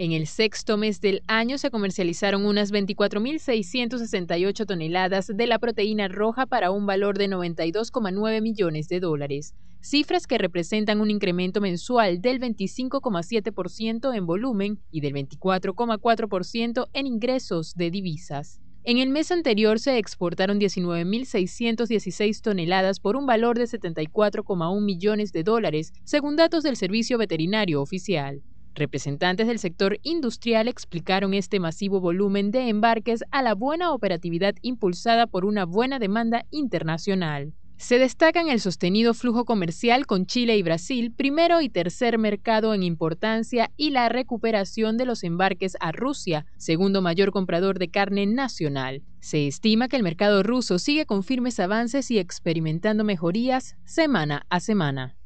En el sexto mes del año se comercializaron unas 24.668 toneladas de la proteína roja para un valor de 92,9 millones de dólares, cifras que representan un incremento mensual del 25,7% en volumen y del 24,4% en ingresos de divisas. En el mes anterior se exportaron 19.616 toneladas por un valor de 74,1 millones de dólares, según datos del Servicio Veterinario Oficial. Representantes del sector industrial explicaron este masivo volumen de embarques a la buena operatividad impulsada por una buena demanda internacional. Se destacan el sostenido flujo comercial con Chile y Brasil, primero y tercer mercado en importancia, y la recuperación de los embarques a Rusia, segundo mayor comprador de carne nacional. Se estima que el mercado ruso sigue con firmes avances y experimentando mejorías semana a semana.